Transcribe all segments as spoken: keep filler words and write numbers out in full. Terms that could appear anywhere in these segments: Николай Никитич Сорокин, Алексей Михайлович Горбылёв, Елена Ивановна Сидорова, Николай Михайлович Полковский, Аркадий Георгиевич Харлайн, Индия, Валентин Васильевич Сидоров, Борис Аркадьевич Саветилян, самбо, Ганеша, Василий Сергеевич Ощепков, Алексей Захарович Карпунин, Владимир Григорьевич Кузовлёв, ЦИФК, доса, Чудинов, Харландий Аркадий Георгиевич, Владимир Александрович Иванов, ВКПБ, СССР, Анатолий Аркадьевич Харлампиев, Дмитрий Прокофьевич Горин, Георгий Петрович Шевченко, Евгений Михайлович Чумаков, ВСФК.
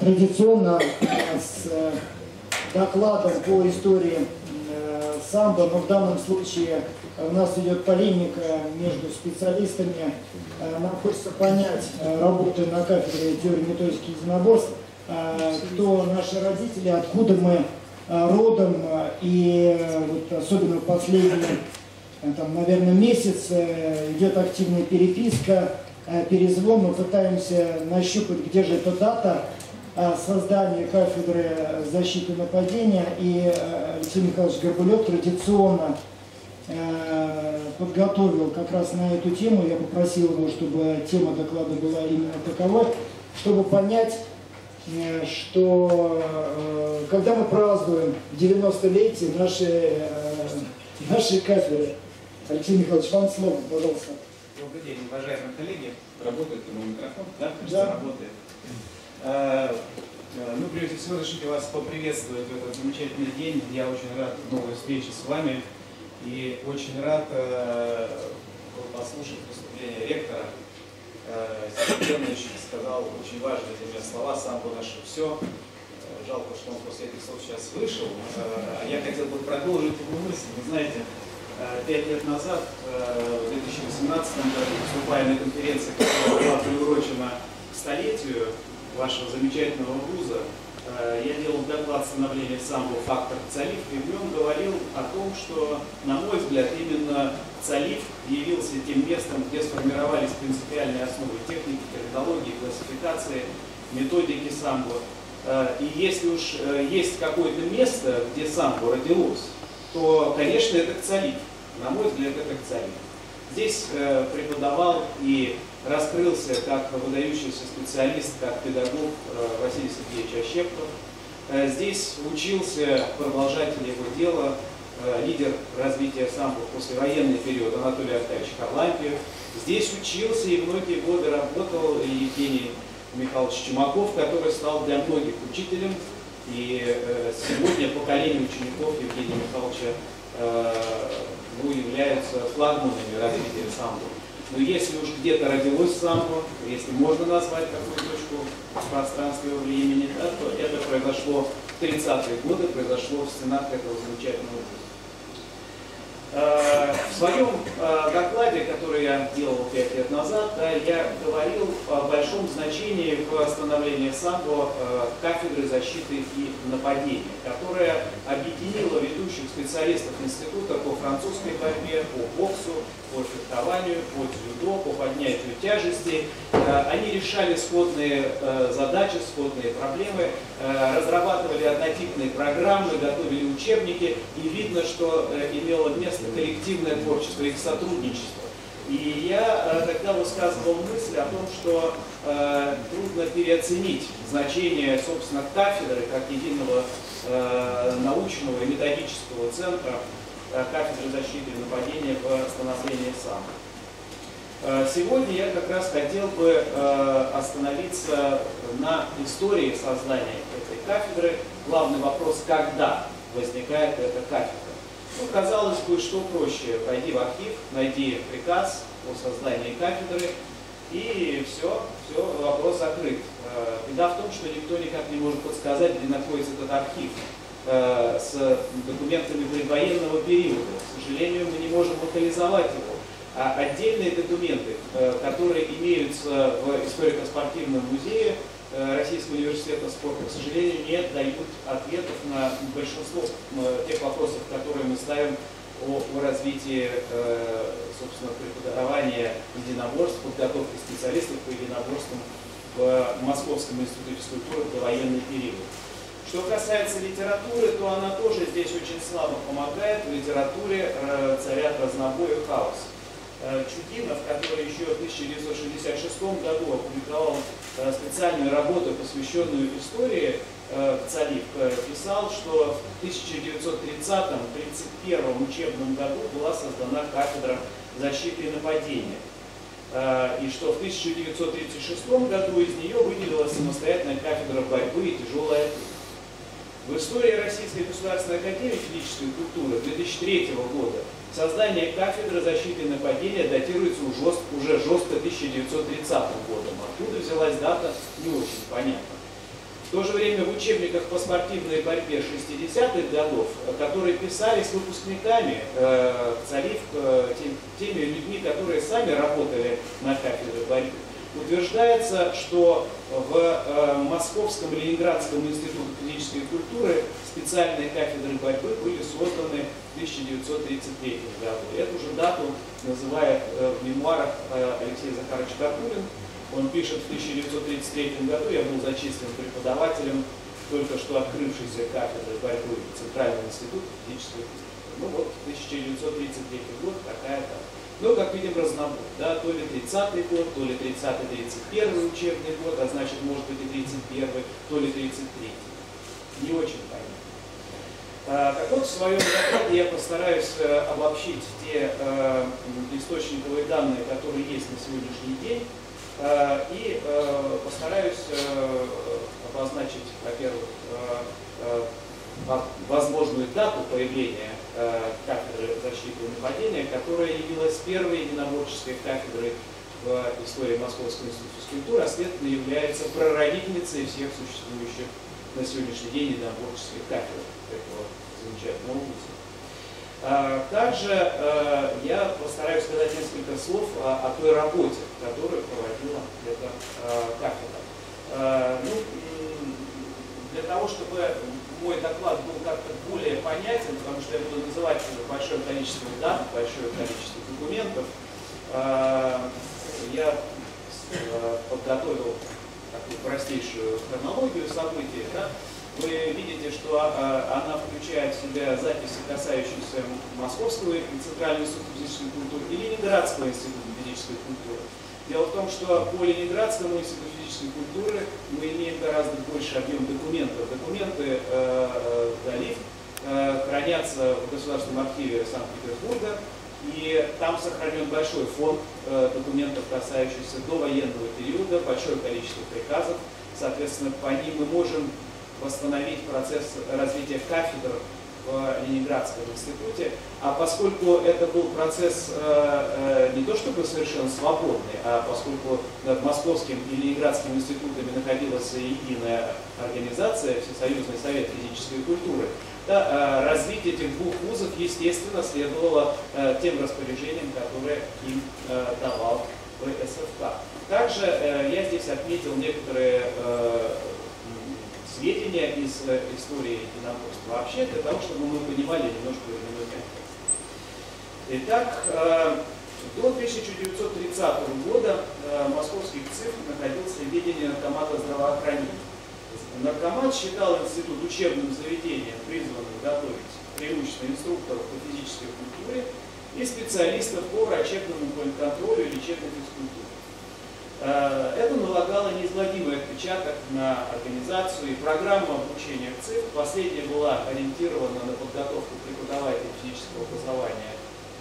традиционно с докладом по истории самбо, но в данном случае у нас идет полемика между специалистами. Нам хочется понять, работая на кафедре теории методики единоборств, кто наши родители, откуда мы родом, и вот особенно в последний, там, наверное, месяц идет активная переписка, перезвон, мы пытаемся нащупать, где же эта дата создания кафедры защиты нападения, и Алексей Михайлович Горбылёв традиционно подготовил как раз на эту тему, я попросил его, чтобы тема доклада была именно таковой, чтобы понять, что когда мы празднуем девяностолетие нашей, нашей кафедры. Алексей Михайлович, вам слово, пожалуйста. Добрый день, уважаемые коллеги. Работает мой микрофон? Да, конечно, да. Работает. Ну, прежде всего, разрешите вас поприветствовать в этот замечательный день. Я очень рад новой встрече с вами и очень рад послушать выступление ректора. Сергей Ильич сказал очень важные для меня слова, сам был наше все. Жалко, что он после этих слов сейчас вышел. А я хотел бы продолжить его мысль. Вы знаете, пять лет назад, в две тысячи восемнадцатом году, выступая на конференции, которая была приурочена к столетию вашего замечательного вуза, я делал доклад становления самбо «Фактор ЦАЛИФ», и в нем говорил о том, что, на мой взгляд, именно ЦАЛИФ явился тем местом, где сформировались принципиальные основы техники, терминологии, классификации, методики самбо. И если уж есть какое-то место, где самбо родилось, то, конечно, это ЦАЛИФ. На мой взгляд, это ЦАЛИФ. Здесь преподавал и раскрылся как выдающийся специалист, как педагог Василий Сергеевич Ощепков. Здесь учился продолжатель его дела, лидер развития самбо в послевоенный период Анатолий Аркадьевич Харлампиев. Здесь учился и многие годы работал Евгений Михайлович Чумаков, который стал для многих учителем. И сегодня поколение учеников Евгения Михайловича ну, являются флагманами развития самбо. Но если уж где-то родилось самбо, если можно назвать такую точку в пространстве и времени, да, то это произошло в тридцатые годы, произошло в стенах этого замечательного вуза. В своем докладе, который я делал пять лет назад, да, я говорил о большом значении в становлении самбо кафедры защиты и нападения, которая объединила ведущих специалистов института по французской борьбе, по боксу, по фехтованию, по дзюдо, по поднятию тяжестей. Они решали сходные задачи, сходные проблемы, разрабатывали однотипные программы, готовили учебники, и видно, что имело место коллективное творчество, их сотрудничество. И я тогда высказывал мысль о том, что э, трудно переоценить значение, собственно, кафедры как единого э, научного и методического центра э, кафедры защиты и нападения в становлении самбо. Э, сегодня я как раз хотел бы э, остановиться на истории создания этой кафедры. Главный вопрос, когда возникает эта кафедра. Ну, казалось бы, что проще, пойди в архив, найди приказ о создании кафедры, и все, все, вопрос закрыт. Беда в том, что никто никак не может подсказать, где находится этот архив с документами предвоенного периода. К сожалению, мы не можем локализовать его. А отдельные документы, которые имеются в историко-спортивном музее Российского университета спорта, к сожалению, не дают ответов на большинство тех вопросов, которые мы ставим о развитии, собственно, преподавания единоборств, подготовки специалистов по единоборствам в Московском институте физкультуры в довоенный период. Что касается литературы, то она тоже здесь очень слабо помогает. В литературе царят разнобой и хаос. Чудинов, который еще в тысяча девятьсот шестьдесят шестом году опубликовал специальную работу, посвященную истории ЦАЛИФ, писал, что в тысяча девятьсот тридцатом — тридцать первом учебном году была создана кафедра защиты и нападения. И что в тысяча девятьсот тридцать шестом году из нее выделилась самостоятельная кафедра борьбы и тяжелой атлетики. В истории Российской государственной академии физической культуры две тысячи третьего года создание кафедры защиты и нападения датируется уже жестко тысяча девятьсот тридцатым годом. Откуда взялась дата, не очень понятно. В то же время в учебниках по спортивной борьбе шестидесятых годов, которые писались выпускниками э, ЦАЛИФ, э, тем, теми людьми, которые сами работали на кафедре борьбы, утверждается, что в э, Московском Ленинградском институте физической культуры специальные кафедры борьбы были созданы в тысяча девятьсот тридцать третьем году. Эту же дату называет э, в мемуарах э, Алексей Захарович Карпунин. Он пишет: в тысяча девятьсот тридцать третьем году я был зачислен преподавателем только что открывшейся кафедры борьбы Центрального института физической культуры. Ну вот, тысяча девятьсот тридцать третий год, такая-то. Ну, как видим, разнобой, да, то ли тридцатый год, то ли тридцатый тридцать первый учебный год, а значит, может быть, и тридцать первый, то ли тридцать третий. Не очень понятно. Так вот, в своем докладе я постараюсь обобщить те источниковые данные, которые есть на сегодняшний день, и постараюсь обозначить, во-первых, возможную дату появления кафедры защиты и нападения, которая явилась первой единоборческой кафедрой в истории Московского института культуры, а следовательно является прародительницей всех существующих на сегодняшний день единоборческих кафедр этого замечательного вуза. Также э, я постараюсь сказать несколько слов о, о той работе, которую проводила эта э, кафедра. Э, ну, для того, чтобы мой доклад был как-то более понятен, потому что я буду называть большое количество данных, большое количество документов, э, я э, подготовил такую простейшую хронологию событий. Да? Вы видите, что а, она включает в себя записи, касающиеся Московского Центрального института физической культуры и Ленинградского института физической культуры. Дело в том, что по Ленинградскому институту физической культуры мы имеем гораздо больше объем документов. Документы э, ЦАЛИФ э, хранятся в Государственном архиве Санкт-Петербурга, и там сохранен большой фонд э, документов, касающихся довоенного периода, большое количество приказов. Соответственно, по ним мы можем восстановить процесс развития кафедр в Ленинградском институте. А поскольку это был процесс э, э, не то чтобы совершенно свободный, а поскольку над Московским и Ленинградским институтами находилась единая организация, Всесоюзный совет физической культуры, да, э, развитие этих двух вузов, естественно, следовало э, тем распоряжениям, которые им э, давал ВСФК. Также э, я здесь отметил некоторые э, сведения из истории единоборства вообще, для того, чтобы мы понимали немножко временную мягкость. Итак, э, до тысяча девятьсот тридцатого года э, московский ЦИФК находился в ведении наркомата здравоохранения. Наркомат считал институт учебным заведением, призванным готовить преимущественно инструкторов по физической культуре и специалистов по врачебному контролю и лечебной физкультуре. Это налагало неизгладимый отпечаток на организацию, и программа обучения в ЦИФК последняя была ориентирована на подготовку преподавателей физического образования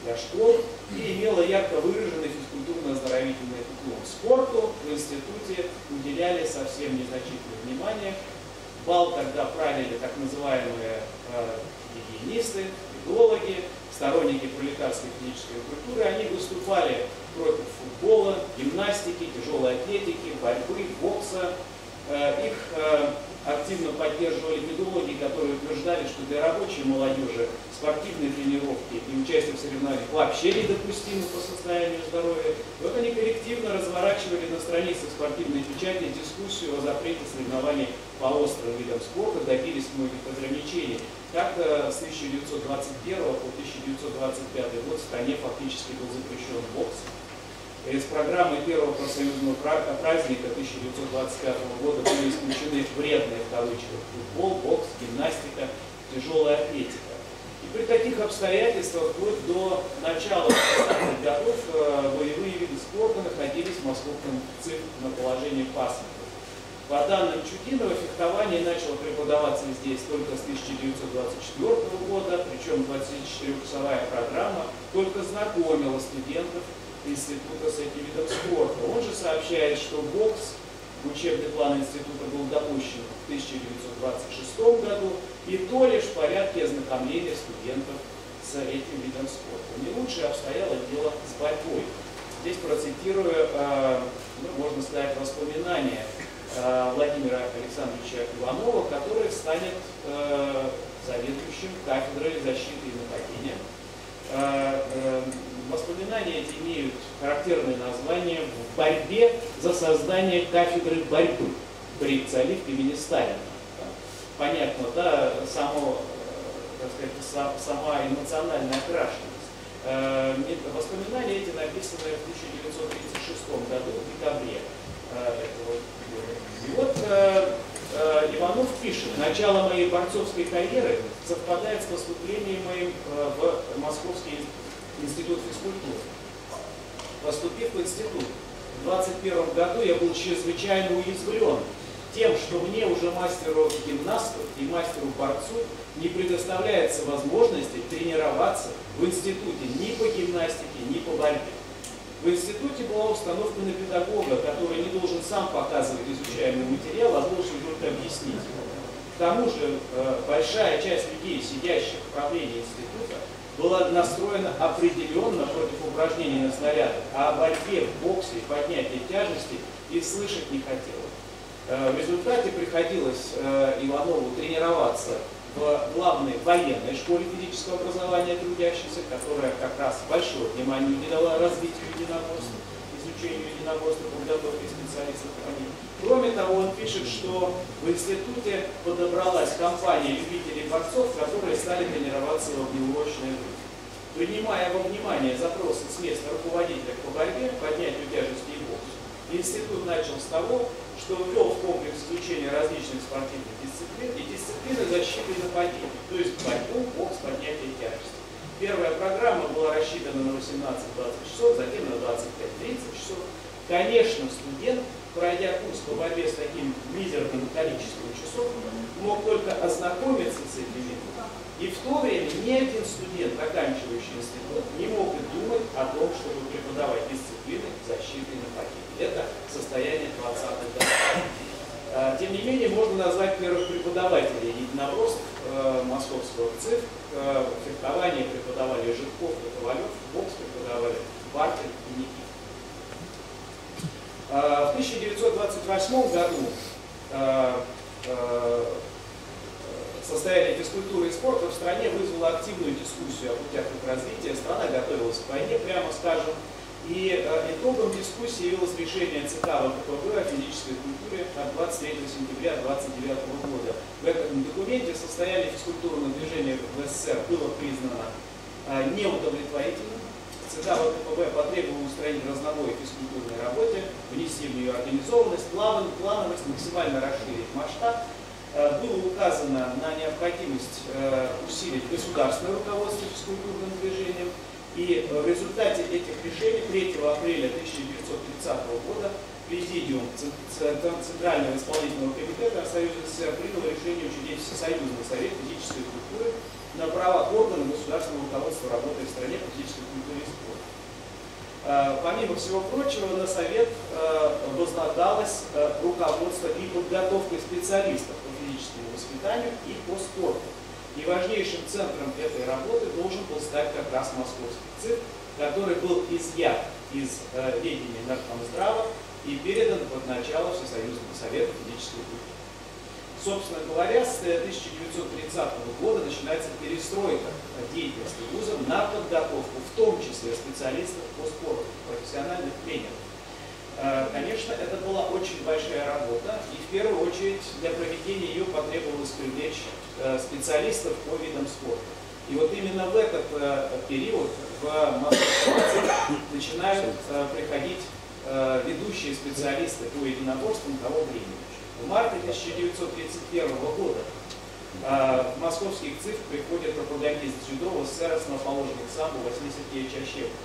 для школ и имела ярко выраженный физкультурно-оздоровительный уклон. Спорту в институте уделяли совсем незначительное внимание. Бал тогда правили так называемые э, гигиенисты, идеологи, сторонники пролетарской физической культуры. Они выступали против футбола, гимнастики, тяжелой атлетики, борьбы, бокса. Их активно поддерживали методологи, которые утверждали, что для рабочей молодежи спортивные тренировки и участие в соревнованиях вообще недопустимы по состоянию здоровья. Вот они коллективно разворачивали на страницах спортивной печати дискуссию о запрете соревнований по острым видам спорта, добились многих ограничений. Так, с тысяча девятьсот двадцать первого по тысяча девятьсот двадцать пятый год в стране фактически был запрещен бокс. Из программы первого профсоюзного праздника тысяча девятьсот двадцать пятого года были исключены вредные, в кавычках, футбол, бокс, гимнастика, тяжелая атлетика. И при таких обстоятельствах вплоть до начала двадцатых годов боевые виды спорта находились в московском ЦИФК на положении пасынка. По данным Чудинова, фехтование начало преподаваться здесь только с тысяча девятьсот двадцать четвёртого года, причем двадцатичетырёхчасовая программа только знакомила студентов института с этим видом спорта. Он же сообщает, что бокс в учебный план института был допущен в тысяча девятьсот двадцать шестом году и то лишь в порядке ознакомления студентов с этим видом спорта. Не лучше обстояло дело с борьбой. Здесь процитирую, э, ну, можно сказать, воспоминания Владимира Александровича Иванова, который станет заведующим кафедрой защиты и нападения. Воспоминания эти имеют характерное название «В борьбе за создание кафедры борьбы» при ЦАЛИФ имени Сталина. Понятно, да, само, так сказать, сама эмоциональная окрашенность. Воспоминания эти написаны в тысяча девятьсот тридцать шестом году, в декабре этого года. И вот э, э, Иванов пишет: «Начало моей борцовской карьеры совпадает с поступлением моим в Московский институт физкультуры. Поступив в институт, в двадцать первом году я был чрезвычайно уязвлен тем, что мне, уже мастеру гимнасту и мастеру-борцу, не предоставляется возможности тренироваться в институте ни по гимнастике, ни по борьбе. В институте была установка на педагога, который не должен сам показывать изучаемый материал, а должен только объяснить его. К тому же большая часть людей, сидящих в правлении института, была настроена определенно против упражнений на снарядах, а о борьбе в боксе, поднятии тяжести и слышать не хотела. В результате приходилось Иванову тренироваться в главной военной школе физического образования трудящихся, которая как раз большое внимание уделяла развитию единоборств, изучению единоборств, подготовке специалистов к ним. Кроме того, он пишет, что в институте подобралась компания любителей борцов, которые стали тренироваться в огнеурочной группе. Принимая во внимание запросы с места руководителя по борьбе, поднятию тяжести и боксу, институт начал с того, что ввел в комплекс изучения различных спортивных дисциплин и дисциплины защиты и нападения, то есть борьбу, бокс, поднятие тяжести. Первая программа была рассчитана на восемнадцать-двадцать часов, затем на двадцать пять-тридцать часов. Конечно, студент, пройдя курс по борьбе с таким мизерным количеством часов, мог только ознакомиться с этими. И в то время ни один студент, оканчивающий институт, не мог и думать о том, чтобы преподавать дисциплины защиты и нападения. Это состояние двадцатых годов. Тем не менее, можно назвать первых преподавателей единоборств московского ЦИФК. Фехтование преподавали Жирков и Ковалев, бокс преподавали Бартин и Никитин. В тысяча девятьсот двадцать восьмом году состояние физкультуры и спорта в стране вызвало активную дискуссию о путях их развития. Страна готовилась к войне, прямо скажем. И итогом дискуссии явилось решение ЦК ВКПБ о физической культуре от двадцать третьего сентября двадцать девятого года. В этом документе состояние физкультурного движения в СССР было признано неудовлетворительным. ЦК ВКПБ потребовало устранить разнобой в физкультурной работе, внести в нее организованность, плановость, максимально расширить масштаб. Было указано на необходимость усилить государственное руководство физкультурным движением, и в результате этих решений третьего апреля тысяча девятьсот тридцатого года Президиум Центрального исполнительного комитета Союза СССР принял решение учредить Всесоюзный совет физической культуры на правах органов государственного руководства работы в стране по физической культуре и спорту. Помимо всего прочего, на совет возлагалось руководство и подготовка специалистов по физическому воспитанию и по спорту. И важнейшим центром этой работы должен был стать как раз московский ЦИФК, который был изъят из ведения Наркомздрава и передан под начало Всесоюзного совета физической культуры. Собственно говоря, с тысяча девятьсот тридцатого года начинается перестройка деятельности вуза на подготовку, в том числе специалистов по спорту, профессиональных тренеров. Конечно, это была очень большая работа, и в первую очередь для проведения ее потребовалось привлечь специалистов по видам спорта. И вот именно в этот период в Москве начинают приходить ведущие специалисты по единоборствам того времени. В марте тысяча девятьсот тридцать первого года э, в московский ЦИФК приходит пропагандист дзюдо в СССР, основоположник самбо Василий Сергеевич Ощепков.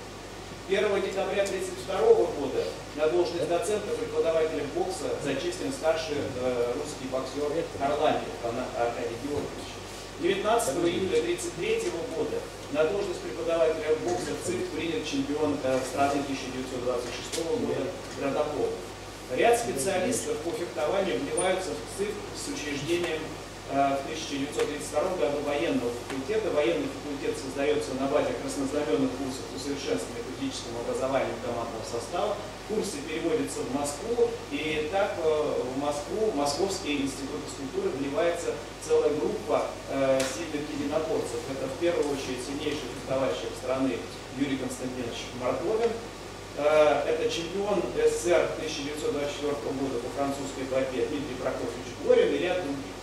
первого декабря тысяча девятьсот тридцать второго года на должность доцента преподавателя бокса зачислен старший э, русский боксер Харландий Аркадий Георгиевич. девятнадцатого июля тысяча девятьсот тридцать третьего года на должность преподавателя бокса в ЦИФК принят чемпион э, страны тысяча девятьсот двадцать шестого года Гордахолов. Ряд специалистов по фехтованию вливаются в ЦИФК с учреждением в тысяча девятьсот тридцать втором году военного факультета. Военный факультет создается на базе краснознаменных курсов усовершенствования политического образования командного состава. Курсы переводятся в Москву, и так в Москву, в Московский институт физкультуры вливается целая группа э, сильных единоборцев. Это в первую очередь сильнейший фехтовальщик страны Юрий Константинович Мартынов. Это чемпион СССР тысяча девятьсот двадцать четвёртого года по французской борьбе Дмитрий Прокофьевич Горин и ряд других.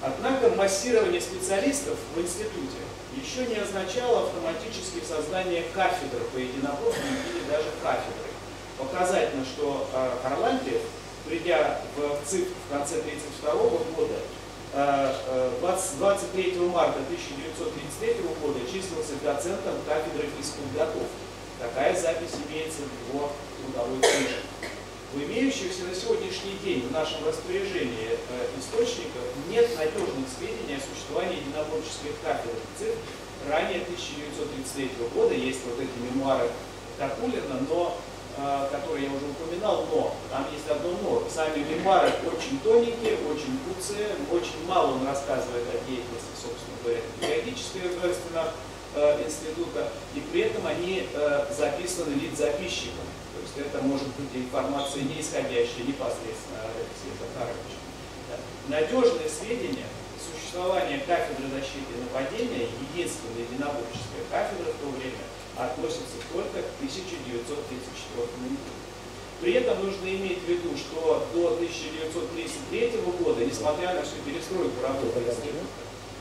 Однако массирование специалистов в институте еще не означало автоматически создание кафедры по единоборству или даже кафедры. Показательно, что Харлампиев, придя в ЦИФК в конце тысяча девятьсот тридцать второго года, двадцать третьего марта тысяча девятьсот тридцать третьего года числился доцентом кафедры физподготовки. Такая запись имеется в его трудовой книге. В имеющихся на сегодняшний день в нашем распоряжении источников нет надежных сведений о существовании единоборческих кафедр ЦИФК ранее тысяча девятьсот тридцать третьего года. Есть вот эти мемуары Такулина, но, которые я уже упоминал, но там есть одно но. Сами мемуары очень тоненькие, очень куцые, очень мало он рассказывает о деятельности, собственно говоря, периодической государственных института, и при этом они э, записаны лиц-записчиком. То есть это может быть информация, не исходящая непосредственно от Алексея Захаровича. Да. Надежные сведения существования кафедры защиты и нападения, единственной единоборческой кафедры в то время, относятся только к тысяча девятьсот тридцать четвёртому году. При этом нужно иметь в виду, что до тысяча девятьсот тридцать третьего года, несмотря на всю перестройку работы института,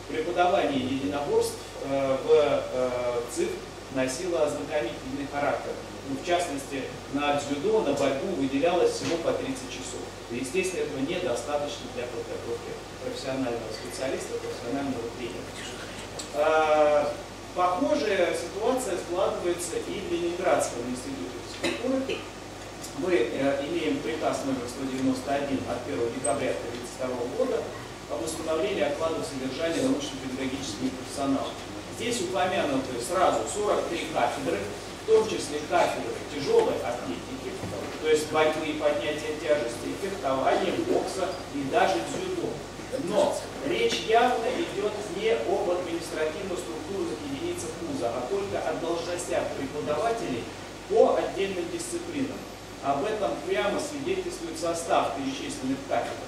преподавание единоборств э, в э, ЦИФК носило ознакомительный характер. Ну, в частности, на дзюдо, на борьбу выделялось всего по тридцать часов. И, естественно, этого недостаточно для подготовки профессионального специалиста, профессионального тренера. Э, похожая ситуация складывается и в Ленинградском институте физкультуры. Мы э, имеем приказ номер сто девяносто один от первого декабря тысяча девятьсот тридцать второго года об установлении окладов содержания научно-педагогическими профессионалами. Здесь упомянуты сразу сорок три кафедры, в том числе кафедры тяжелой атлетики, то есть борьбы и поднятия тяжестей, фехтования, бокса и даже дзюдо. Но речь явно идет не об административно-структурных единицах вуза, а только о должностях преподавателей по отдельным дисциплинам. Об этом прямо свидетельствует состав перечисленных кафедр.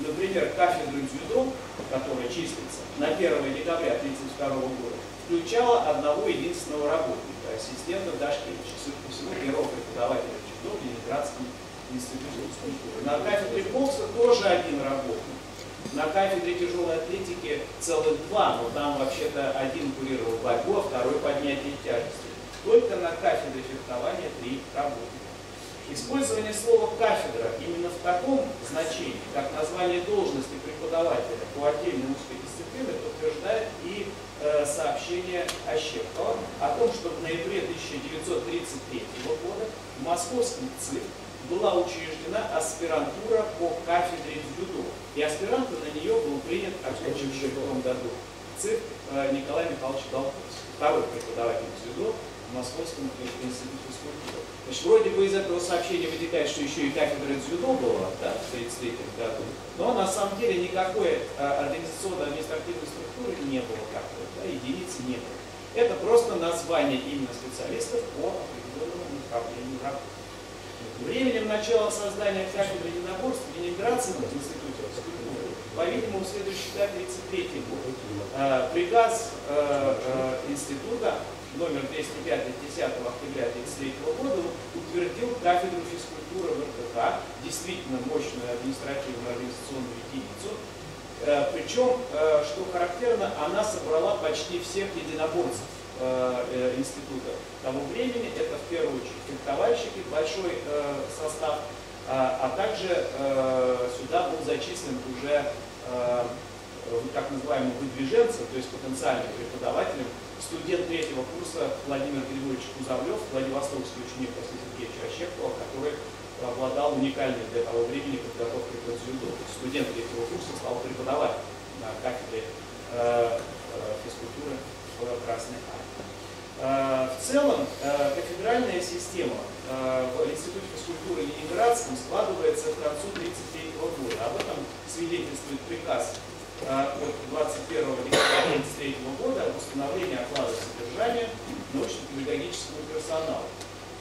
Например, кафедра дзюдо, которая числится на первое декабря тысяча девятьсот тридцать второго года, включала одного единственного работника, ассистента Дашкевича, судя по всему, первого преподавателя дзюдо в Ленинградском институте физкультуры. На кафедре бокса тоже один работник. На кафедре тяжелой атлетики целых два, но там вообще-то один курировал борьбу, а второй поднятие тяжести. Только на кафедре фехтования три работника. Использование слова «кафедра» именно в таком значении, как название должности преподавателя по отдельной узкой дисциплине, подтверждает и э, сообщение Ощепкова о том, что в ноябре тысяча девятьсот тридцать третьего года в московском ЦИФК была учреждена аспирантура по кафедре дзюдо, и аспирант на нее был принят в году ЦИФК э, Николай Михайлович Полковский, второй преподаватель дзюдо в Московском институте физкультуры. Значит, вроде бы из этого сообщения вытекает, что еще и кафедра дзюдо была, да, в тридцать третьем году, но на самом деле никакой а, организационно-административной структуры не было как-то, да, единиц не было. Это просто название именно специалистов по определенному направлению работы. Временем начала создания кафедры единоборств в Ленинградском институте физкультуры, по-видимому, следует считать тридцать третий год. А, приказ а, а, института номер двести пять от десятого октября тысяча девятьсот тридцать третьего года утвердил кафедру физкультуры ВРКХ, действительно мощную административную организационную единицу. Причем, что характерно, она собрала почти всех единоборцев института того времени. Это в первую очередь фехтовальщики, большой состав, а также сюда был зачислен уже так называемый выдвиженцы, то есть потенциальным преподавателем, студент третьего курса Владимир Григорьевич Кузовлёв, владивостокский ученик Василия Сергеевича Ощепкова, который обладал уникальной для того времени подготовкой к дзюдо. Студент третьего курса стал преподавать на кафедре э, э, физкультуры в Красной Армии. В целом, кафедральная система в Институте физкультуры Ленинградском складывается к концу тысяча девятьсот тридцать третьего года. Об этом свидетельствует приказ от двадцать первого декабря тысяча девятьсот тридцать третьего года об установлении оклада содержания научно-педагогического персонала.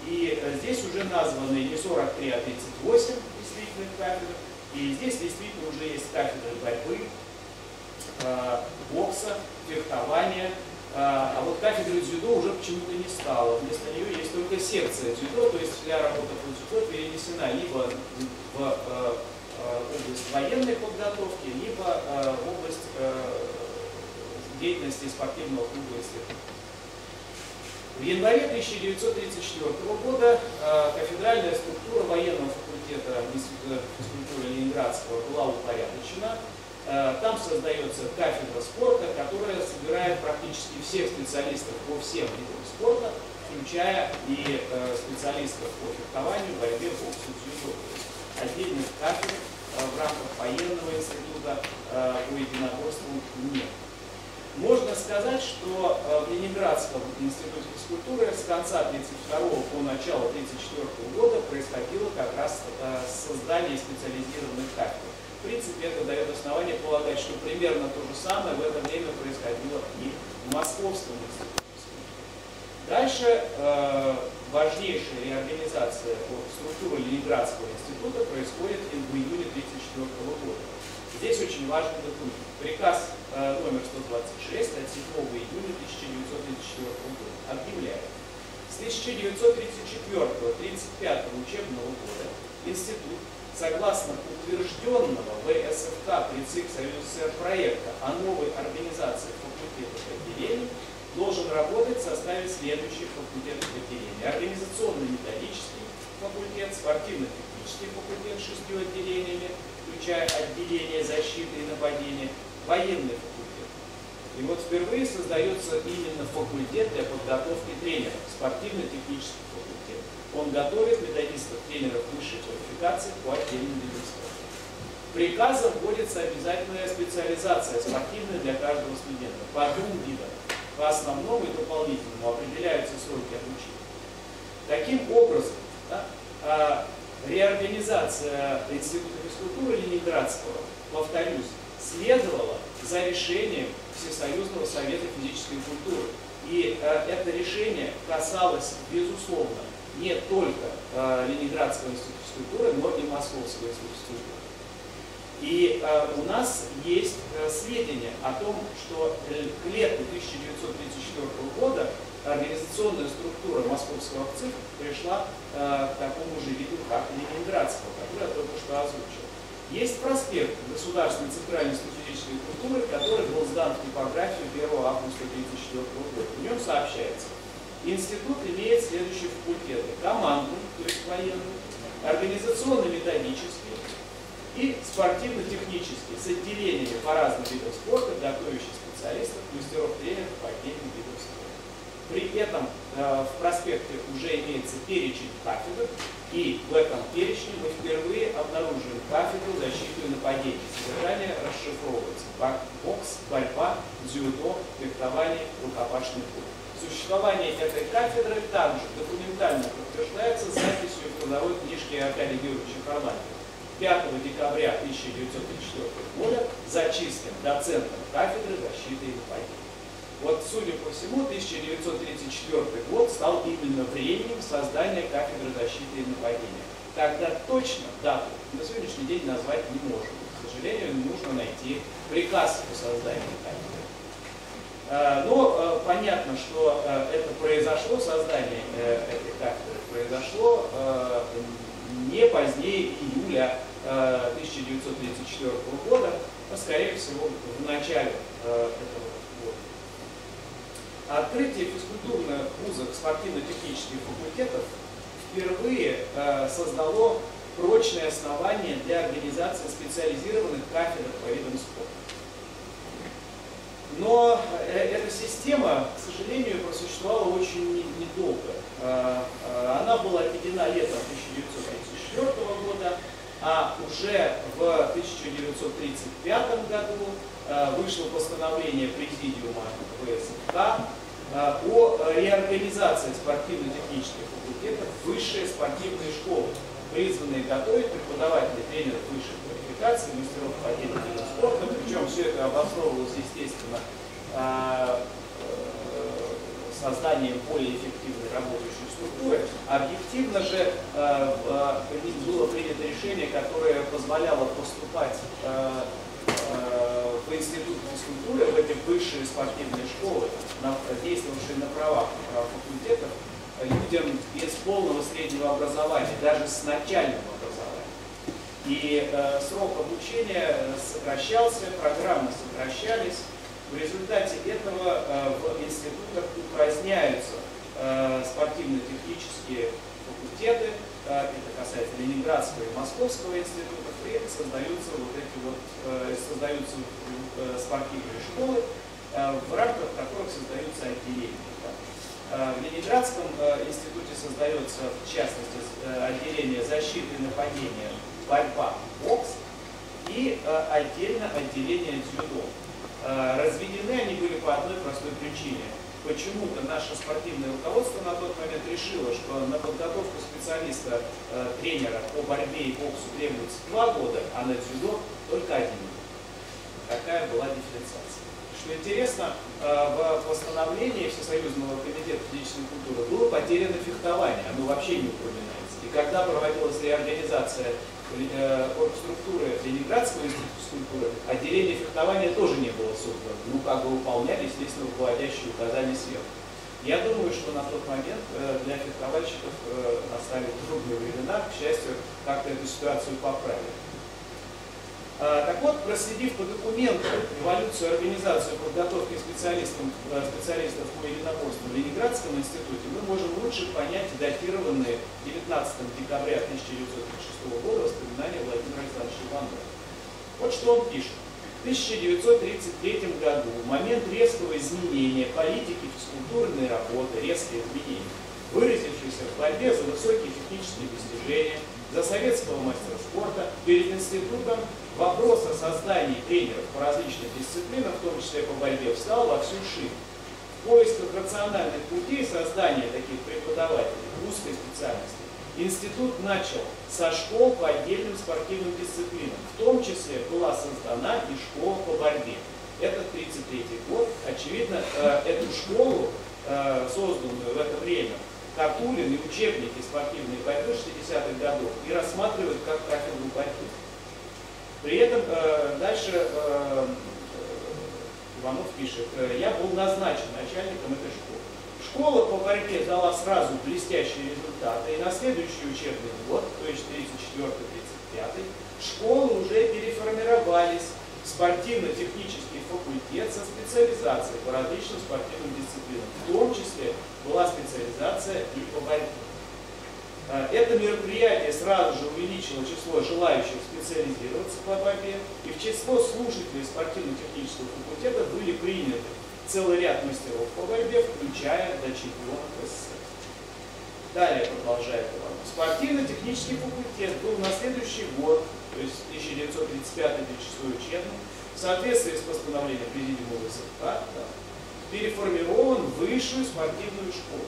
И здесь уже названы не сорок три, а тридцать восемь действительных кафедр. И здесь действительно уже есть кафедры борьбы, бокса, фехтования. А вот кафедры дзюдо уже почему-то не стало. Вместо нее есть только секция дзюдо, то есть вся работа по дзюдо перенесена либо в область военной подготовки, либо в область деятельности спортивного клуба института. В январе тысяча девятьсот тридцать четвёртого года кафедральная структура военного факультета Института физкультуры Ленинградского была упорядочена. Там создается кафедра спорта, которая собирает практически всех специалистов по всем видам спорта, включая и специалистов по фехтованию, борьбе, боксу, дзюдо. Отдельных кафедр в рамках военного института по единоборству нет. Можно сказать, что в Ленинградском институте физкультуры с конца тысяча девятьсот тридцать второго по начало тысяча девятьсот тридцать четвёртого года происходило как раз создание специализированных кафедр. В принципе, это дает основание полагать, что примерно то же самое в это время происходило и в Московском институте. Дальше э, важнейшая реорганизация структуры Ленинградского института происходит в июне тысяча девятьсот тридцать четвёртого года. Здесь очень важный документ. Приказ э, номер сто двадцать шесть от седьмого июня тысяча девятьсот тридцать четвёртого года объявляет: с тысяча девятьсот тридцать четвёртого — тридцать пятого учебного года институт, согласно утвержденного В С Ф К при ЦИФК Союза проекта о новой организации факультетов отделений, должен работать в составе следующих факультетов отделений: организационно-методический факультет, спортивно-технический факультет с шестью отделениями, включая отделение защиты и нападения, военный факультет. И вот впервые создается именно факультет для подготовки тренеров, спортивно-технический факультет. Он готовит методистов, тренеров высшей квалификации по отдельным видам спорта. Приказом вводится обязательная специализация спортивная для каждого студента по двум видам, по основному и дополнительному определяются сроки обучения. Таким образом, да, реорганизация Института физкультуры Ленинградского, повторюсь, следовала за решением Всесоюзного совета физической культуры. И это решение касалось, безусловно, не только э, Ленинградского института физкультуры, но и Московского института физкультуры. И э, у нас есть э, сведения о том, что к лету тысяча девятьсот тридцать четвёртого года организационная структура Московского ЦИФК пришла э, к такому же виду, как Ленинградского, который я только что озвучил. Есть проспект Государственной центральной института физической культуры, который был сдан в типографию первого августа тысяча девятьсот тридцать четвёртого года. В нем сообщается: институт имеет следующие факультеты: командный, то есть военный, организационно-методический и спортивно-технический, с отделениями по разным видам спорта, готовящих специалистов, мастеров, тренеров по отдельным видам спорта. При этом э, в проспекте уже имеется перечень кафедр, и в этом перечне мы впервые обнаружим кафедру защиты и нападения. Содержание расшифровывается: бокс, борьба, дзюдо, фехтование, рукопашный бой. Существование этой кафедры также документально подтверждается записью в трудовой книжке Аркадия Георгиевича Харлайна. пятого декабря тысяча девятьсот тридцать четвёртого года зачислен доцентом кафедры защиты и нападения. Вот, судя по всему, тысяча девятьсот тридцать четвёртый год стал именно временем создания кафедры защиты и нападения. Тогда точно дату на сегодняшний день назвать не можем. К сожалению, нужно найти приказ по созданию кафедры. Но понятно, что это произошло, создание этой кафедры произошло не позднее июля тысяча девятьсот тридцать четвёртого года, а скорее всего в начале этого года. Открытие физкультурных вузов спортивно-технических факультетов впервые создало прочное основание для организации специализированных кафедр по видам спорта. Но эта система, к сожалению, просуществовала очень недолго. Она была введена летом тысяча девятьсот тридцать четвёртого года, а уже в тысяча девятьсот тридцать пятом году вышло постановление Президиума В С Ф К о реорганизации спортивно-технических факультетов высшие спортивные школы, призванные готовить преподавателей, тренеров высших квалификаций, мастеров по отдельным видам спорта, причем все это обосновывалось, естественно, созданием более эффективной работающей структуры. Объективно же было принято решение, которое позволяло поступать по институту физкультуры в эти высшие спортивные школы, действовавшие на правах, на правах факультетов, людям без полного среднего образования, даже с начальным образованием. И э, срок обучения сокращался, программы сокращались. В результате этого э, в институтах упраздняются э, спортивно-технические факультеты, э, это касается Ленинградского и Московского институтов, и создаются вот эти вот э, создаются э, спортивные школы, э, в рамках которых создаются отделения. В Ленинградском институте создается, в частности, отделение защиты и нападения, борьба, бокс, и отдельно отделение дзюдо. Разведены они были по одной простой причине. Почему-то наше спортивное руководство на тот момент решило, что на подготовку специалиста, тренера по борьбе и боксу требуется два года, а на дзюдо только один год. Такая была дифференциация. Что интересно, в постановлении Всесоюзного комитета физической культуры было потеряно фехтование, оно вообще не упоминается. И когда проводилась реорганизация оргструктуры Ленинградского института физкультуры, отделение фехтования тоже не было создано. Ну, как бы выполняли, естественно, руководящие указания сверху. Я думаю, что на тот момент для фехтовальщиков настали трудные времена, к счастью, как-то эту ситуацию поправили. Так вот, проследив по документам эволюцию организации подготовки специалистов, специалистов по единоборству в Ленинградском институте, мы можем лучше понять датированные девятнадцатого декабря тысяча девятьсот тридцать шестого года воспоминания Владимира Александровича Иванова. Вот что он пишет. В тысяча девятьсот тридцать третьем году, в момент резкого изменения политики физкультурной работы, резкие изменения, выразившиеся в борьбе за высокие технические достижения, за советского мастера спорта, перед институтом вопрос о создании тренеров по различным дисциплинам, в том числе по борьбе, встал во всю шину. В поисках рациональных путей создания таких преподавателей в узкой специальности институт начал со школ по отдельным спортивным дисциплинам, в том числе была создана и школа по борьбе. Это тысяча девятьсот тридцать третий год. Очевидно, эту школу, созданную в это время, Картулин и учебники спортивной борьбы шестидесятых годов и рассматривают как кафедру борьбы. При этом э, дальше э, Иванов пишет, я был назначен начальником этой школы. Школа по борьбе дала сразу блестящие результаты, и на следующий учебный год, то есть тридцать четвёртый — тридцать пятый, школы уже переформировались в спортивно-технический факультет со специализацией по различным спортивным дисциплинам, в том числе была специализация и по борьбе. Это мероприятие сразу же увеличило число желающих специализироваться по борьбе, и в число слушателей спортивно-технического факультета были приняты целый ряд мастеров по борьбе, включая до чемпионов СССР. Далее продолжает Иванов. Спортивно-технический факультет был на следующий год, то есть тысяча девятьсот тридцать пятый — тысяча девятьсот тридцать шестой учебный, в соответствии с постановлением Президиума ВСФК, да, переформирован в высшую спортивную школу.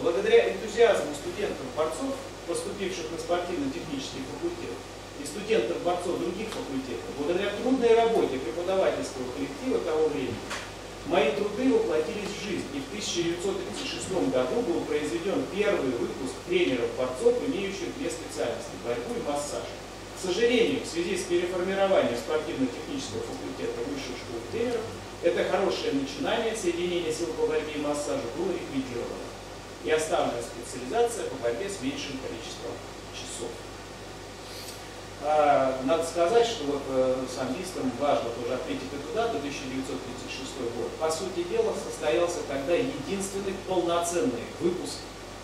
Благодаря энтузиазму студентов-борцов, поступивших на спортивно-технический факультет, и студентов-борцов других факультетов, благодаря трудной работе преподавательского коллектива того времени, мои труды воплотились в жизнь, и в тысяча девятьсот тридцать шестом году был произведен первый выпуск тренеров-борцов, имеющих две специальности – борьбу и массаж. К сожалению, в связи с переформированием спортивно-технического факультета высшей школы тренеров, это хорошее начинание, соединение сил по борьбе и массажу было ликвидировано. И оставлена специализация по борьбе с меньшим количеством часов. А, надо сказать, что вот, э, самбистам важно тоже отметить и туда, до тысяча девятьсот тридцать шестого года. По сути дела, состоялся тогда единственный полноценный выпуск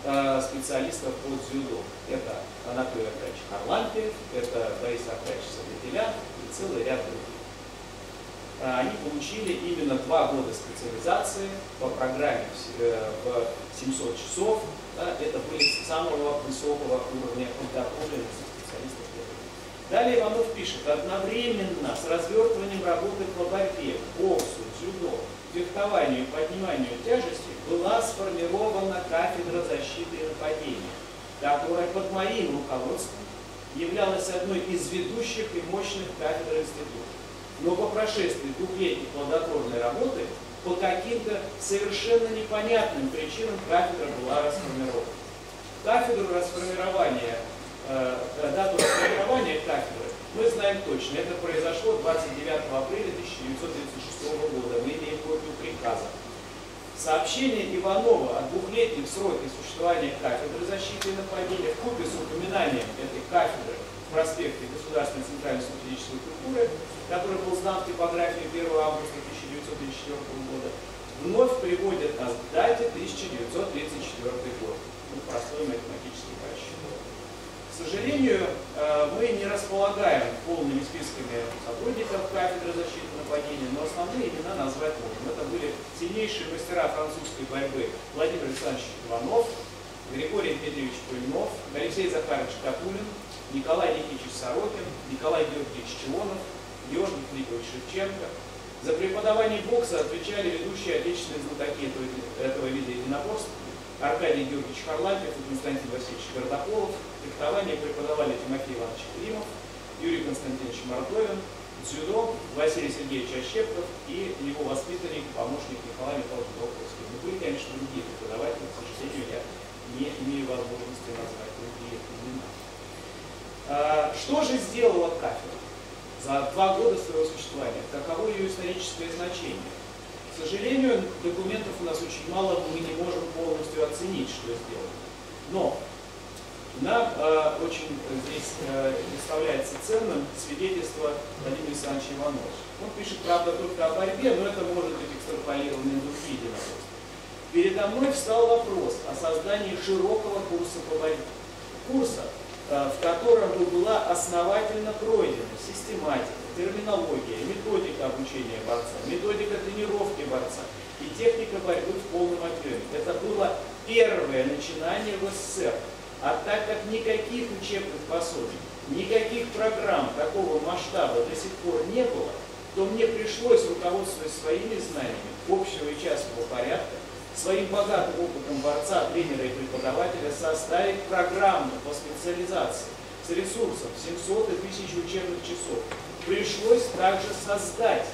специалистов по дзюдо. Это Анатолий Аркадьевич Харлампиев, это Борис Аркадьевич Саветилян и целый ряд других. Они получили именно два года специализации по программе в семьсот часов. Это были самого высокого уровня подготовленности специалистов. Далее Иванов пишет: одновременно с развертыванием работы по борьбе, боксу, дзюдо, фехтованию и подниманию тяжести была сформирована кафедра защиты и нападения, которая под моим руководством являлась одной из ведущих и мощных кафедр института. Но по прошествии двухлетней плодотворной работы по каким-то совершенно непонятным причинам кафедра была расформирована. Кафедру расформирования, э, дату расформирования кафедры мы знаем точно. Это произошло двадцать девятого апреля тысяча девятьсот тридцать шестого года. Мы имеем копию приказа. Сообщение Иванова о двухлетнем сроке существования кафедры защиты и нападения вкупе с упоминанием этой кафедры в проспекте Государственной центральной студенческой культуры, который был сдан в типографии первого августа тысяча девятьсот тридцать четвёртого года, вновь приводит нас к дате тысяча девятьсот тридцать четвёртый год. Ну, простой математический расчет. К сожалению, мы не располагаем полными списками сотрудников кафедры защиты и нападения, но основные имена назвать можем. Это были сильнейшие мастера французской борьбы Владимир Александрович Иванов, Григорий Петрович Пульнов, Алексей Захарович Карпунин, Николай Никитич Сорокин, Николай Георгиевич Чивонов, Георгий Петрович Шевченко. За преподавание бокса отвечали ведущие отечественные знатоки этого вида единоборств Аркадий Георгиевич Харлайн и Константин Васильевич Гордахолов. Фехтование преподавали Тимакий Иванович Климов, Юрий Константинович Мартынов, дзюдо Василий Сергеевич Ощепков и его воспитанник, помощник Николай Михайлович Полковский. Но были, конечно, другие преподаватели, к сожалению, я не имею возможности назвать другие имена. А, что же сделала кафедра за два года своего существования? Каково ее историческое значение? К сожалению, документов у нас очень мало, мы не можем полностью оценить, что сделано. Но нам э, очень здесь э, представляется ценным свидетельство Владимира Александровича Иванова. Он пишет, правда, только о борьбе, но это может быть экстраполировано и другие единоборства. Передо мной встал вопрос о создании широкого курса по борьбе. Курса, э, в котором бы была основательно пройдена систематика, терминология, методика обучения борца, методика тренировки борца и техника борьбы в полном объеме. Это было первое начинание в СССР. А так как никаких учебных пособий, никаких программ такого масштаба до сих пор не было, то мне пришлось, руководствуясь своими знаниями общего и частного порядка, своим богатым опытом борца, тренера и преподавателя составить программу по специализации с ресурсом семьсот тысяч учебных часов. Пришлось также создать,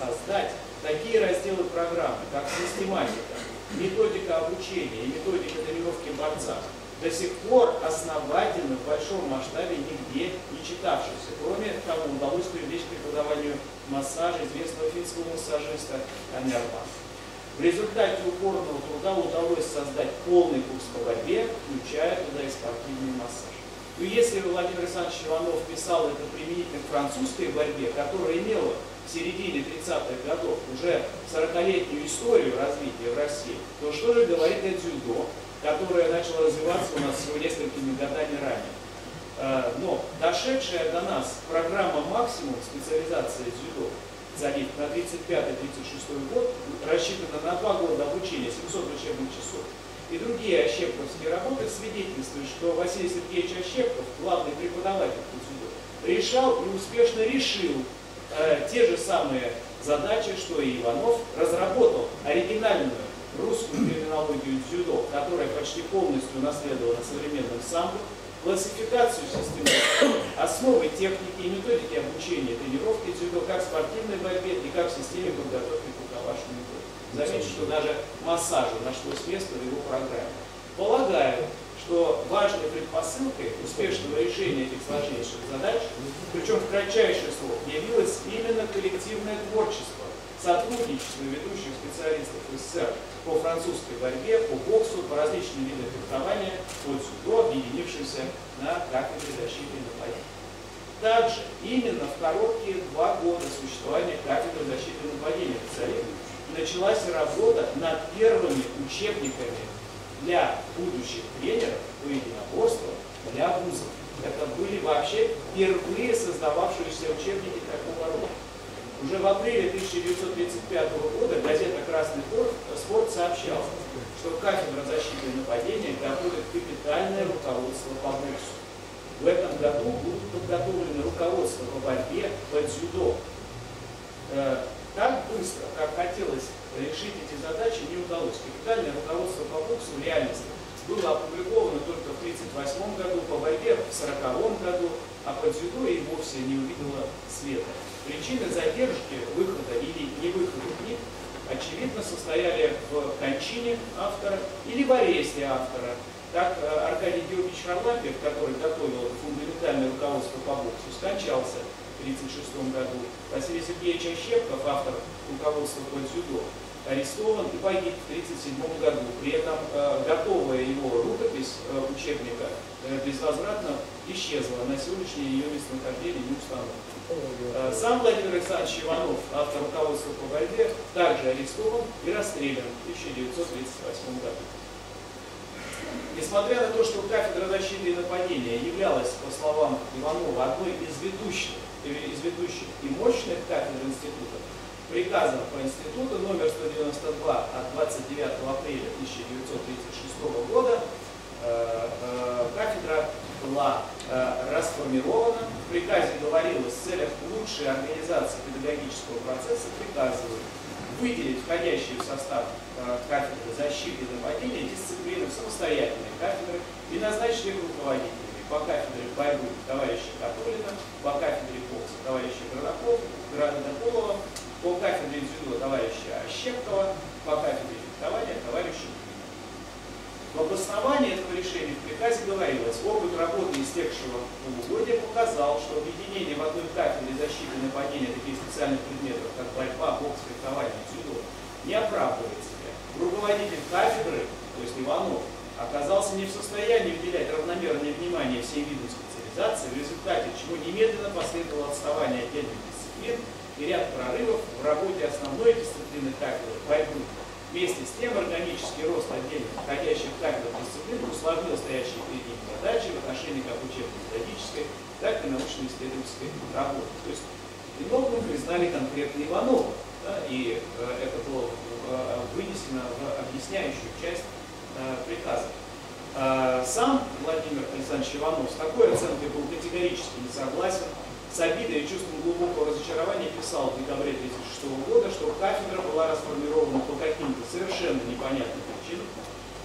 создать такие разделы программы, как систематика, методика обучения и методика тренировки борца, до сих пор основательно в большом масштабе нигде не читавшихся. Кроме того, удалось привлечь к преподаванию массажа известного финского массажиста Анярба. В результате упорного труда удалось создать полный курс по борьбе, включая туда и спортивный массаж. Но если Владимир Александрович Иванов писал это применительно к французской борьбе, которая имела в середине тридцатых годов уже сорокалетнюю историю развития в России, то что же говорит о дзюдо, которое начало развиваться у нас всего несколькими годами ранее? Но дошедшая до нас программа «Максимум» специализации дзюдо «ЦАЛИФ» на тридцать пятый — тридцать шестой год рассчитана на два года обучения, семьсот учебных часов. И другие ощепковские работы свидетельствуют, что Василий Сергеевич Ощепков, главный преподаватель по дзюдо, решал и успешно решил э, те же самые задачи, что и Иванов, разработал оригинальную русскую терминологию дзюдо, которая почти полностью унаследована современным самбо, классификацию системы, основы техники и методики обучения тренировки дзюдо как в спортивной борьбе и как в системе подготовки к рукопашной бою. Заметьте, что даже массажу нашлось место в его программе. Полагаю, что важной предпосылкой успешного решения этих сложнейших задач, причем в кратчайший срок, явилось именно коллективное творчество, сотрудничество ведущих специалистов СССР по французской борьбе, по боксу, по различным видам фехтования, по дзюдо, объединившимся на кафедре защиты и нападения. Также именно в короткие два года существования кафедры защиты и нападения в ЦАЛИФ началась работа над первыми учебниками для будущих тренеров по единоборствам для вузов. Это были вообще впервые создававшиеся учебники такого рода. Уже в апреле тысяча девятьсот тридцать пятого года газета «Красный спорт» сообщала, что кафедра защиты и нападения готовит капитальное руководство по боксу. В этом году будут подготовлены руководства по борьбе по дзюдо. Так быстро, как хотелось решить эти задачи, не удалось. Капитальное руководство по боксу в реальности было опубликовано только в тысяча девятьсот тридцать восьмом году, по борьбе в сороковом году, а по дзюдо и вовсе не увидело света. Причины задержки, выхода или невыхода книг, очевидно, состояли в кончине автора или в аресте автора. Так Аркадий Георгиевич Харлампиев, который готовил фундаментальное руководство по боксу, скончался в тысяча девятьсот тридцать шестом году. Василий Сергеевич Ощепков, автор руководства по дзюдо, арестован и погиб в тысяча девятьсот тридцать седьмом году. При этом э, готовая его рукопись э, учебника э, безвозвратно исчезла. На сегодняшнее ее местонахождение не установлено. Э, сам Владимир Александрович Иванов, автор руководства по борьбе, также арестован и расстрелян в тысяча девятьсот тридцать восьмом году. Несмотря на то, что кафедра защиты и нападения являлась, по словам Иванова, одной из ведущих, из ведущих и мощных кафедр института, приказом по институту номер сто девяносто два от двадцать девятого апреля тысяча девятьсот тридцать шестого года э, э, кафедра была э, расформирована. В приказе говорилось: в целях лучшей организации педагогического процесса приказывают выделить входящие в состав э, кафедры защиты и нападения дисциплины в самостоятельные кафедры и назначить их руководителями по кафедре борьбы товарища Катулина, по кафедре бокса товарища Гордахолова, по кафедре дзюдо товарища Ощепкова, по кафедре фехтования товарища. В обосновании этого решения в приказе говорилось: опыт работы истекшего полугодия показал, что объединение в одной кафедре защиты и нападения таких специальных предметов, как борьба, бокс, фехтование, дзюдо, не оправдывает себя. Руководитель кафедры, то есть Иванов, оказался не в состоянии уделять равномерное внимание всем видам специализации, в результате чего немедленно последовало отставание отдельных дисциплин и ряд прорывов в работе основной дисциплины кафедры борьбы. Вместе с тем органический рост отдельных входящих кафедр дисциплин усложнил стоящие перед ним задачи в отношении как учебно-методической, так и научно-исследовательской работы. То есть виновным признали конкретно Иванова, да, и э, это было э, вынесено в объясняющую часть э, приказа. Э, сам Владимир Александрович Иванов с такой оценкой был категорически не согласен. С обидой и чувством глубокого разочарования писал в декабре тысяча девятьсот тридцать шестого года, что кафедра была расформирована по каким-то совершенно непонятным причинам.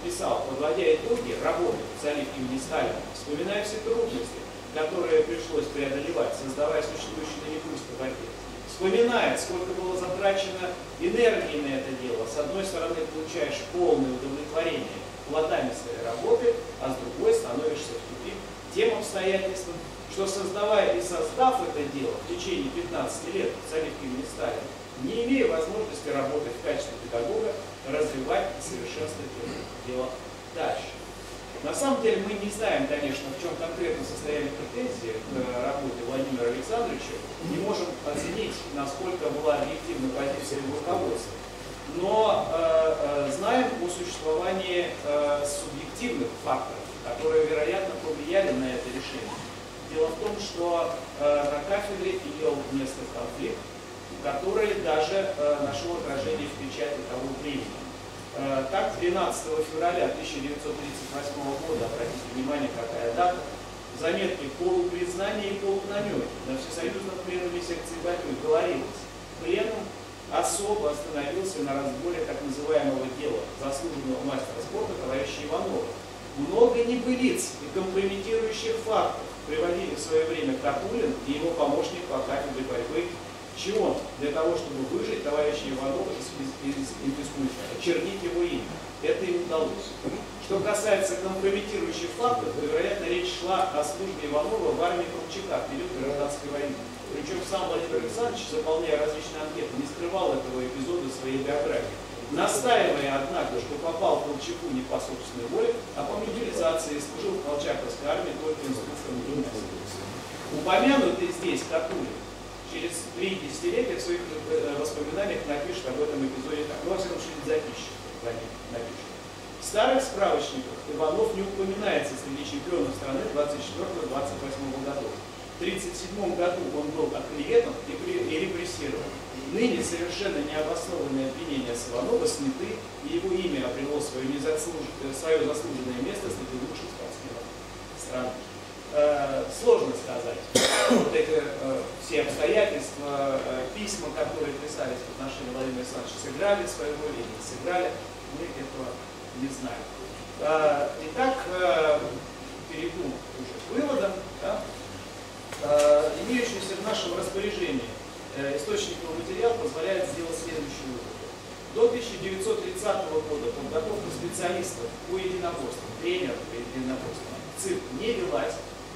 Писал: подводя итоги работы ЦАЛИФ имени Сталина, вспоминая все трудности, которые пришлось преодолевать, создавая существующую далеко из борьбе, вспоминая, сколько было затрачено энергии на это дело, с одной стороны получаешь полное удовлетворение плодами своей работы, а с другой становишься в тупик тем обстоятельствам, что, создавая и создав это дело в течение пятнадцати лет в ЦАЛИФ имени Сталина, не имея возможности работать в качестве педагога, развивать и совершенствовать это дело дальше. На самом деле мы не знаем, конечно, в чем конкретно состояли претензии к работе Владимира Александровича, не можем оценить, насколько была объективна позиция его руководства, но э, знаем о существовании э, субъективных факторов, которые, вероятно, повлияли на это решение. Дело в том, что э, на кафедре имел место конфликт, который даже э, нашел отражение в печати того времени. Э, так, тринадцатого февраля тысяча девятьсот тридцать восьмого года, обратите внимание, какая дата, в заметке «Полупризнание и полунамеки» на всесоюзном пленуме секции борьбы говорилось: пленум особо остановился на разборе так называемого дела заслуженного мастера спорта товарища Иванова. Много небылиц и компрометирующих фактов приводили в свое время Карпунин и его помощник по кафедре борьбы Чивонов для того, чтобы выжить товарища Иванова из инфискульта, очернить его имя. Это им удалось. Что касается компрометирующих фактов, то, вероятно, речь шла о службе Иванова в армии Колчака в период гражданской войны. Причем сам Владимир Александрович, заполняя различные анкеты, не скрывал этого эпизода своей биографии, настаивая, однако, что попал в Колчаку не по собственной воле, а по мобилизации, служил в колчаковской армии только инструктором гимназии. Упомянутый здесь Катулин через три десятилетия в своих воспоминаниях напишет об этом эпизоде так, во всяком случае, запишет, напишет. В старых справочниках Иванов не упоминается среди чемпионов страны двадцать четвёртого — двадцать восьмого годов. В тридцать седьмом году он был оклеветом и репрессирован. Ныне совершенно необоснованные обвинения Иванова сняты, и его имя обрело свое, незаслуж... свое заслуженное место среди лучших спортсменов страны. э, сложно сказать. Вот эти э, все обстоятельства, э, письма, которые писались в отношении Владимира Александровича, сыграли свою роль или не сыграли, мы этого не знаем. Э, итак, э, перейду уже к выводам. Да? Э, имеющийся в нашем распоряжении э, источниковый материал позволяет сделать следующий вывод. До тысяча девятьсот тридцатого года подготовка специалистов по единоборствам, тренеров по единоборствам, ЦИФК не велась,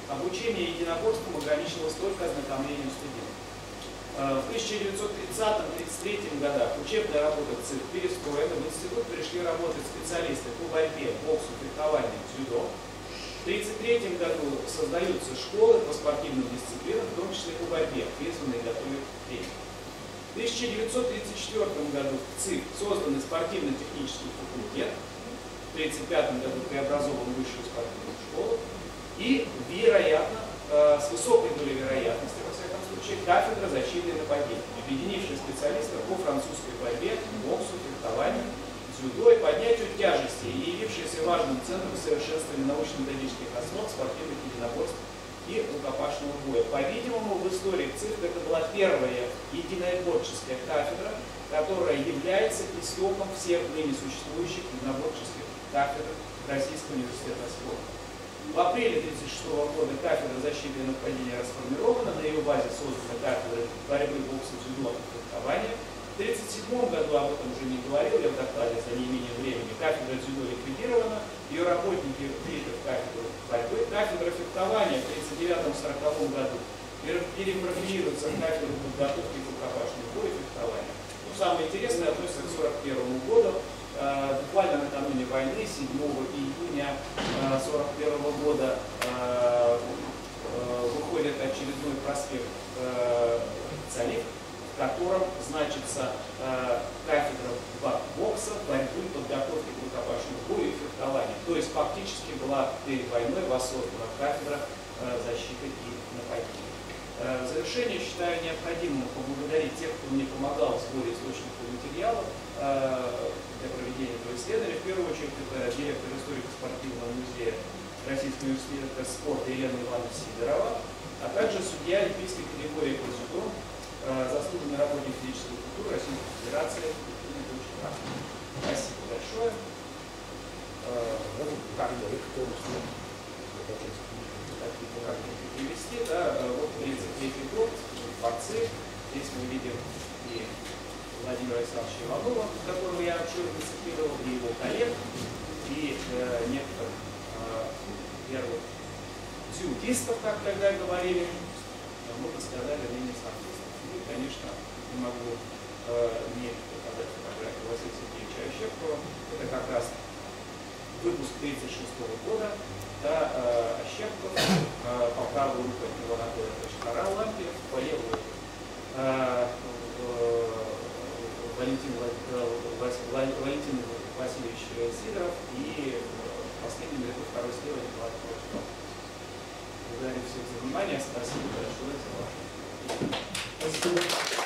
обучение единоборствам ограничивалось только ознакомлением студентов. В тысяча девятьсот тридцатом — тридцать третьем годах учебная работа ЦИФК перестроена, в институт пришли работать специалисты по борьбе, боксу, фехтованию, дзюдо. В тысяча девятьсот тридцать третьем году создаются школы по спортивным дисциплинам, в том числе по борьбе, призванные готовить тренеров. В тысяча девятьсот тридцать четвёртом году в ЦИФК создан спортивно-технический факультет, в тысяча девятьсот тридцать пятом году преобразован в высшую спортивную школу и, вероятно, э, с высокой долей вероятности, во всяком случае, кафедра защиты и нападения, объединившая специалистов по французской борьбе, боксу, фехтованию, дзюдо и поднятию тяжести, и явившаяся важным центром совершенствования научно-методических основ спортивных единоборств и рукопашного боя. По-видимому, в истории ЦИФК это была первая единоборческая кафедра, которая является истоком всех ныне существующих единоборческих кафедр Российского университета спорта. В апреле тысяча девятьсот тридцать шестого года кафедра защиты и нападения расформирована, на ее базе создана кафедра борьбы, бокса, дзюдо и фехтования. В тысяча девятьсот тридцать седьмом году, об этом уже не говорил я в докладе за неимением времени, кафедра дзюдо ликвидирована, ее работники влили в кафедру борьбы. Кафедра фехтования в тысяча девятьсот тридцать девятом — тысяча девятьсот сороковом году перепрофилируется в кафедру подготовки к рукопашному бою и фехтованию. Ну, самое интересное относится к тысяча девятьсот сорок первому году. Э, буквально накануне войны, седьмого июня тысяча девятьсот сорок первого года, э, э, выходит очередной проспект э, ЦАЛИФ, в котором значится э, кафедра бокса, борьбы, подготовки к рукопашному бою и фехтованию. То есть фактически была перед войной воссоздана кафедра э, защиты и нападения. Э, в завершение считаю необходимым поблагодарить тех, кто мне помогал в сборе источников материалов э, для проведения этого исследования. В первую очередь это директор историко-спортивного музея Российского университета спорта Елена Ивановна Сидорова, а также судья олимпийской категории по дзюдо, заслуженный работник физической культуры Российской Федерации. Спасибо большое. Как их привести, да, вот тридцать третий год, борцы. Здесь мы видим и Владимира Александровича Иванова, которого я обширно цитировал, и его коллег, и э, некоторых э, первых дзюдистов, как тогда говорили, мы бы сказали, ныне стартистов. Конечно, не могу э, не показать фотографию Василия Сергеевича Ощепкова. Это как раз выпуск тысяча девятьсот тридцать шестого года. Да, э, Ощепков э, по правую руку от него Анатолий Аркадьевич Харлампиев, по левую э, э, Валентин, Вась, Валентин Васильевич Сидоров и в последнем ряду второй слева Николай Никитич Сорокин. Благодарю всех за внимание. Спасибо большое за ваше внимание. Спасибо.